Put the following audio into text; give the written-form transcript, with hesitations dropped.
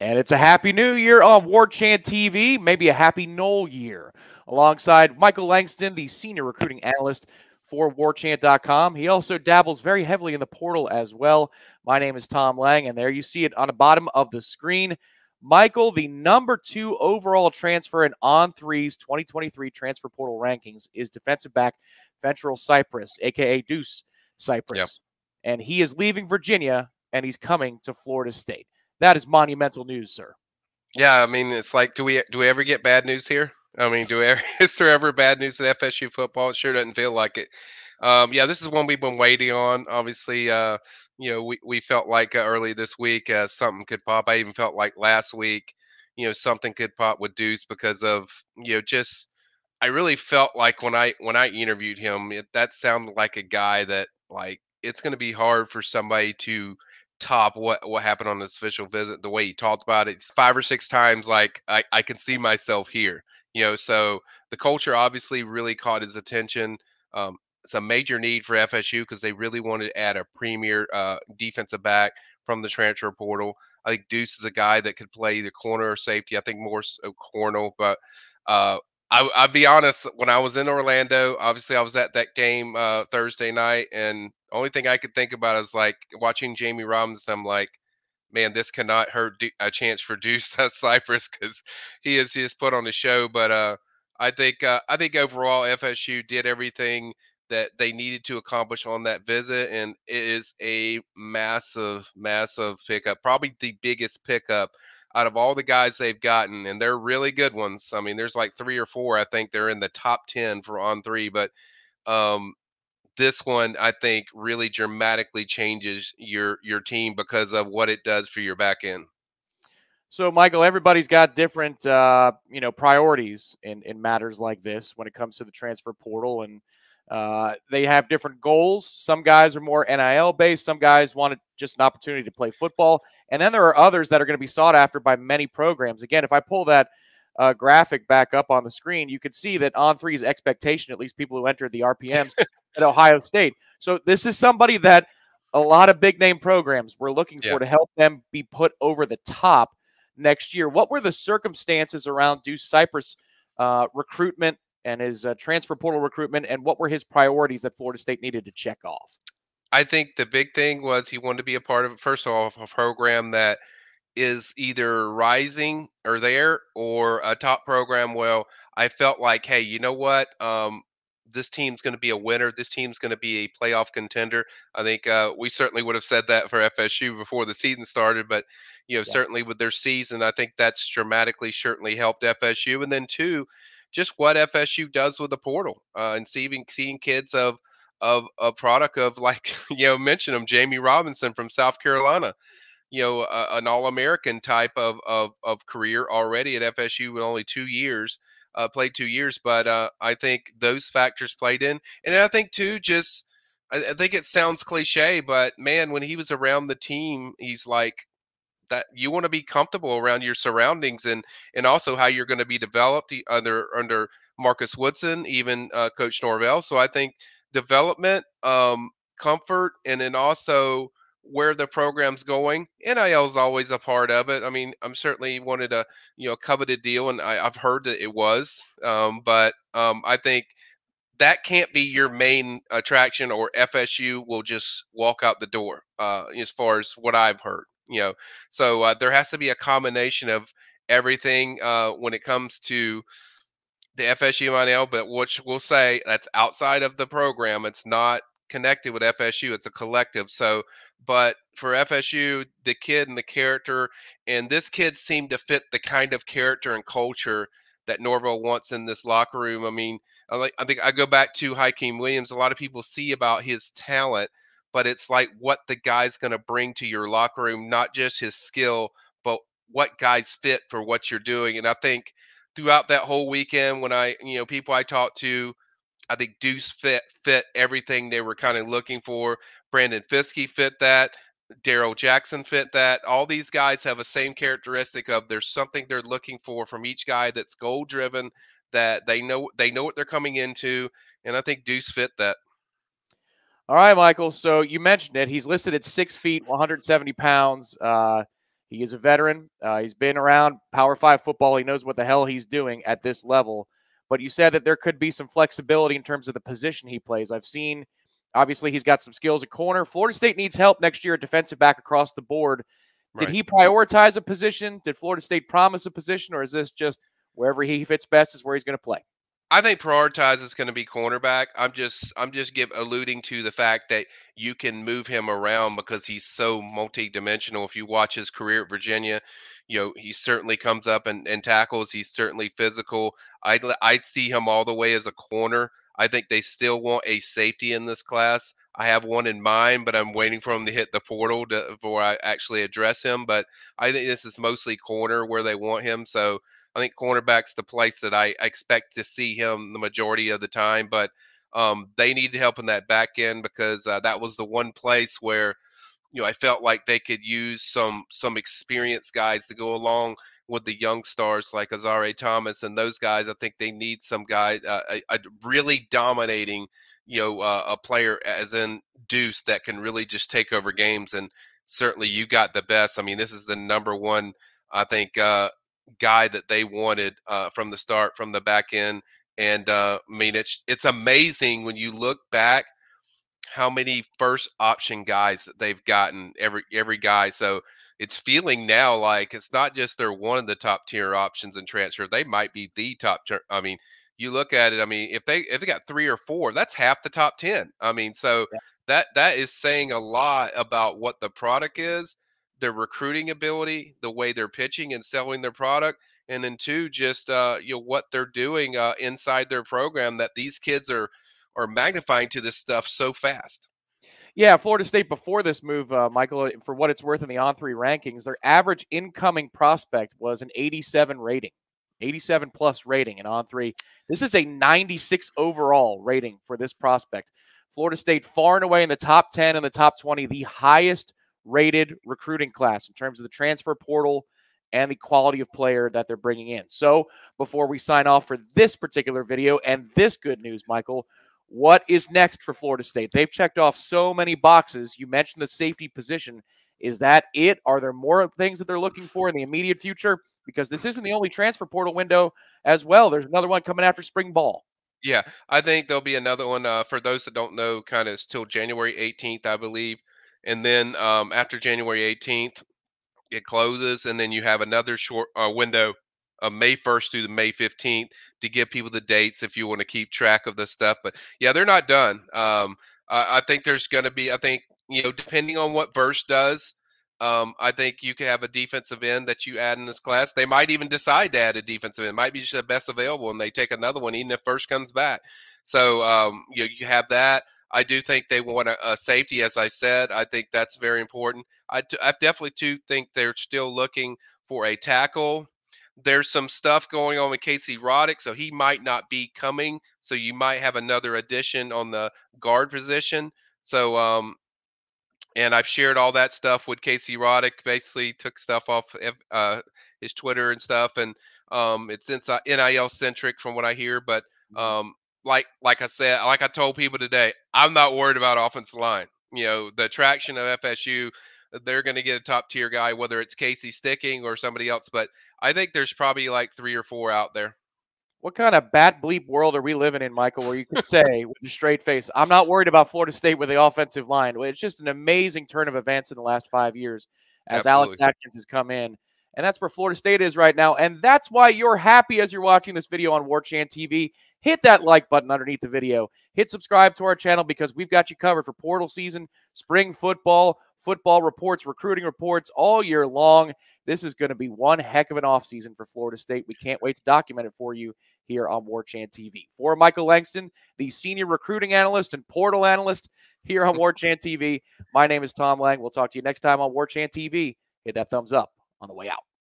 And it's a happy new year on WarChant TV, maybe a happy Noel year, alongside Michael Langston, the senior recruiting analyst for WarChant.com. He also dabbles very heavily in the portal as well. My name is Tom Lang, and there you see it on the bottom of the screen. Michael, the #2 overall transfer in On3's 2023 transfer portal rankings is defensive back Fentrell Cypress, a.k.a. Deuce Cypress. Yep. And he is leaving Virginia, and he's coming to Florida State. That is monumental news, sir. Yeah, I mean, it's like, do we ever get bad news here? I mean, is there ever bad news in FSU football? It sure doesn't feel like it. Yeah, this is one we've been waiting on. Obviously, you know, we felt like early this week something could pop. I even felt like last week, you know, something could pop with Deuce because of, you know, just I really felt like when I interviewed him, that sounded like a guy that, like, it's going to be hard for somebody to top what happened on this official visit. The way he talked about it 5 or 6 times, like, I can see myself here, you know. So the culture obviously really caught his attention. It's a major need for FSU because they really wanted to add a premier defensive back from the transfer portal. I think Deuce is a guy that could play either corner or safety. I think more so corner, but I'll be honest, when I was in Orlando, obviously I was at that game Thursday night, and the only thing I could think about is, like, watching Jamie Robinson. I'm like, man, this cannot hurt a chance for Deuce Cypress, because he has put on a show. But I think overall FSU did everything that they needed to accomplish on that visit, and it is a massive, massive pickup, probably the biggest pickup out of all the guys they've gotten, and they're really good ones. I mean, there's like 3 or 4. I think they're in the top 10 for On3, but this one, I think, really dramatically changes your team because of what it does for your back end. So, Michael, everybody's got different, you know, priorities in matters like this when it comes to the transfer portal, and they have different goals. Some guys are more NIL based. Some guys want just an opportunity to play football. And then there are others that are going to be sought after by many programs. Again, if I pull that graphic back up on the screen, you can see that On3's expectation, at least people who entered the RPMs, at Ohio State. So this is somebody that a lot of big name programs were looking for to help them be put over the top next year. What were the circumstances around Deuce Cypress recruitment and his transfer portal recruitment, and what were his priorities that Florida State needed to check off? I think the big thing was he wanted to be a part of, first of all, a program that is either rising or there, or a top program. Well, I felt like, hey, you know what? This team's going to be a winner. This team's going to be a playoff contender. I think we certainly would have said that for FSU before the season started, but, you know, certainly with their season, I think that's certainly helped FSU. And then two, just what FSU does with the portal and seeing kids of a product of, like, you know, mention them, Jamie Robinson from South Carolina, you know, an All-American type of career already at FSU with only 2 years, played 2 years. But I think those factors played in. And I think too, just, I think it sounds cliche, but man, when he was around the team, he's like, that you want to be comfortable around your surroundings and also how you're going to be developed under Marcus Woodson, even Coach Norvell. So I think development, comfort, and then also where the program's going. NIL is always a part of it. I mean, I'm certainly wanted a, you know, coveted deal, and I've heard that it was, but I think that can't be your main attraction, or FSU will just walk out the door as far as what I've heard. You know, so there has to be a combination of everything when it comes to the FSU NIL, but which we'll say that's outside of the program. It's not connected with FSU. It's a collective. So, but for FSU, the kid and the character, and this kid seemed to fit the kind of character and culture that Norvell wants in this locker room. I mean, I think I go back to Hakeem Williams. A lot of people see about his talent, but it's like what the guy's going to bring to your locker room, not just his skill, but what guys fit for what you're doing. And I think throughout that whole weekend, when people I talked to, I think Deuce fit everything they were kind of looking for. Brandon Fiske fit that. Daryl Jackson fit that. All these guys have the same characteristic of there's something they're looking for from each guy that's goal driven, that they know what they're coming into. And I think Deuce fit that. All right, Michael. So you mentioned it. He's listed at 6 feet, 170 pounds. He is a veteran. He's been around Power 5 football. He knows what the hell he's doing at this level. But you said that there could be some flexibility in terms of the position he plays. I've seen, obviously, he's got some skills at corner. Florida State needs help next year at defensive back across the board. Did he prioritize a position? Did Florida State promise a position? Or is this just wherever he fits best is where he's going to play? I think prioritize is going to be cornerback. I'm just alluding to the fact that you can move him around because he's so multidimensional. If you watch his career at Virginia, you know, he certainly comes up and tackles. He's certainly physical. I'd see him all the way as a corner. I think they still want a safety in this class. I have one in mind, but I'm waiting for him to hit the portal before I actually address him. But I think this is mostly corner where they want him. So I think cornerback's the place that I expect to see him the majority of the time. But they need help in that back end because that was the one place where, you know, I felt like they could use some experienced guys to go along with the young stars like Azaree Thomas and those guys. I think they need some guy, a really dominating, you know, a player as in Deuce that can really just take over games. And certainly you got the best. I mean, this is the number one, I think, guy that they wanted from the start, from the back end. And I mean, it's amazing when you look back how many first option guys that they've gotten, every guy. So it's feeling now like it's not just they're one of the top tier options in transfer. They might be the top tier. I mean, you look at it. I mean, if they got 3 or 4, that's half the top 10. I mean, so yeah. that is saying a lot about what the product is, their recruiting ability, the way they're pitching and selling their product, and then two, just you know, what they're doing inside their program, that these kids are magnifying to this stuff so fast. Yeah, Florida State before this move, Michael, for what it's worth in the On3 rankings, their average incoming prospect was an 87 rating, 87 plus rating in On3. This is a 96 overall rating for this prospect. Florida State far and away in the top 10 and the top 20, the highest rated recruiting class in terms of the transfer portal and the quality of player that they're bringing in. So before we sign off for this particular video and this good news, Michael, what is next for Florida State? They've checked off so many boxes. You mentioned the safety position. Is that it? Are there more things that they're looking for in the immediate future? Because this isn't the only transfer portal window as well. There's another one coming after spring ball. Yeah, I think there'll be another one. For those that don't know, kind of still January 18th, I believe. And then after January 18th, it closes. And then you have another short window May 1st through the May 15th to give people the dates if you want to keep track of this stuff. But yeah, they're not done. I think there's going to be, I think, you know, depending on what Verse does, I think you could have a defensive end that you add in this class. They might even decide to add a defensive end. It might be just the best available and they take another one, even if Verse comes back. So, you know, you have that. I do think they want a safety, as I said. I think that's very important. I definitely too think they're still looking for a tackle. There's some stuff going on with Casey Roddick, so he might not be coming. So you might have another addition on the guard position. So, and I've shared all that stuff with Casey Roddick. Basically, took stuff off his Twitter and stuff, and it's NIL centric from what I hear. But like I said, like I told people today, I'm not worried about offensive line. You know, the attraction of FSU. They're going to get a top tier guy, whether it's Casey Sticking or somebody else. But I think there's probably like 3 or 4 out there. What kind of bat bleep world are we living in, Michael, where you could say with a straight face, I'm not worried about Florida State with the offensive line. It's just an amazing turn of events in the last 5 years as Alex Atkins has come in. And that's where Florida State is right now. And that's why you're happy as you're watching this video on WarChant TV. Hit that like button underneath the video. Hit subscribe to our channel because we've got you covered for portal season, spring football, football reports, recruiting reports all year long. This is going to be one heck of an offseason for Florida State. We can't wait to document it for you here on WarChant TV. For Michael Langston, the senior recruiting analyst and portal analyst here on WarChant TV, my name is Tom Lang. We'll talk to you next time on WarChant TV. Hit that thumbs up on the way out.